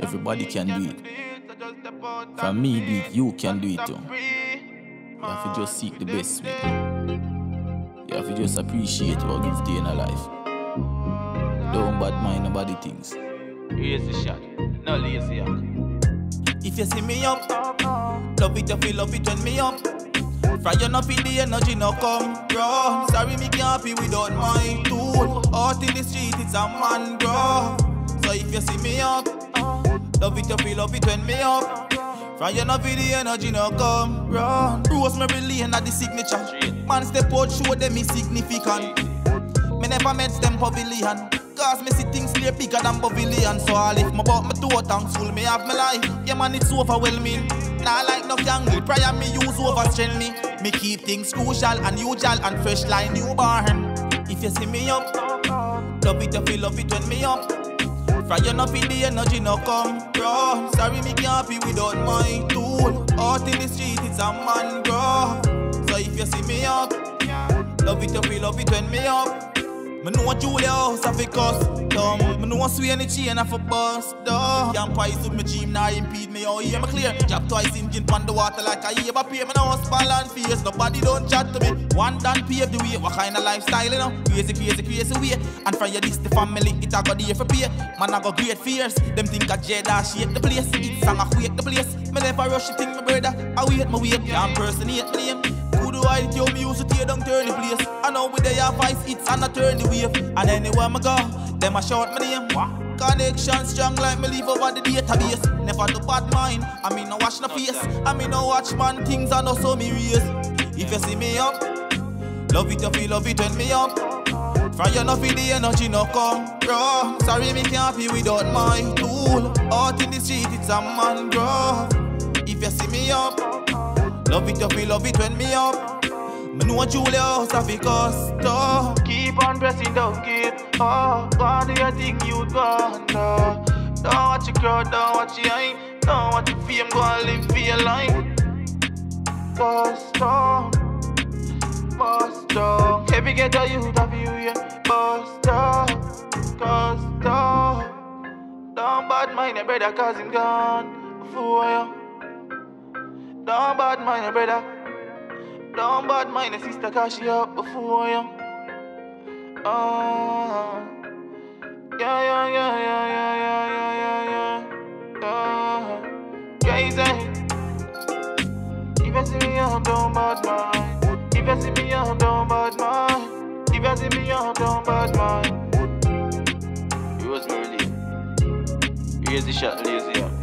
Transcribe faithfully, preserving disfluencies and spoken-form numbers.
Everybody can do it. From me do it, you can do it too. You have to just seek the best way. You have to just appreciate what gives you in a life. Don't bad mind nobody things. Easy shot, no lazy act. If you see me up, love it, you feel love it when me up. Fry you not feel the energy no come, bro. Sorry me can't be without my tool. Out in the street it's a man, bro. So if you see me up, love it, you feel love it when me up. Fry you not feel the energy no come, bro. Rosemary Lane at the signature. Man step out, show them is significant. Me never met them pavilion. Cause me see things play bigger than pavilion. So I lift my butt, my two thankful, me have my life. Yeah man, it's overwhelming. Nah like no jungle, prior me use over strength me. Me keep things crucial, unusual and fresh like newborn. If you see me up, love it, you feel love it when me up. Fry you not feel the energy no come, bro. Sorry me can't be without my tool. Out in the street it's a man, bro. So if you see me up, love it, you feel love it when me up. Me know Julia house a fi cuss, dumb. Me know a sway in the chain a fi bust, duh. Can't pies with me dream, nah impede me out here, me clear. Drop twice engine pan the water like a Eva pay. Me no house ball and face, nobody don't chat to me. One done pave the way, what kind of lifestyle you know? Crazy, crazy, crazy way. And from your this the family, it a go there for pay. Man a go great fears, them think a Jedi shake the place. It's song a quake the place. Me never rush the thing, my brother. I wait, my wait, can't personate me name. I kill me used to tear down turn the place. I know with their advice it's an attorney wave. And anywhere I go, them I shout my name. What? Connection strong like me leave over the database. Never to bad mind, I mean no watch no face. I mean no watch man things and also me race. If you see me up, love it you feel love it when me up. From you no feel the energy no come, bro. Sorry me can't be without my tool. Out in the street it's a man, bro. If you see me up, love it you feel love it when me up. Me know Julia house a fi cuss, duh. Keep on pressing down gate, oh. God do your thing you done, duh. Don't watch your crowd, don't watch your eye, don't watch your fame, go and live for your life. Bust down, bust down. Every ghetto youth a fi hear, bust down, bust down. Don't bad mind your brother 'cause him gone before you. Don't bad mind your brother. Don't bad mind the sister 'cause she up before you. Oh, yeah, yeah, yeah, yeah, yeah, yeah, yeah, yeah. Oh, crazy. If you see me up, don't bad mind. If you see me up, don't bad mind. If you see me up, don't bad mind. Rosemary Lane, here's the shot, lazy up.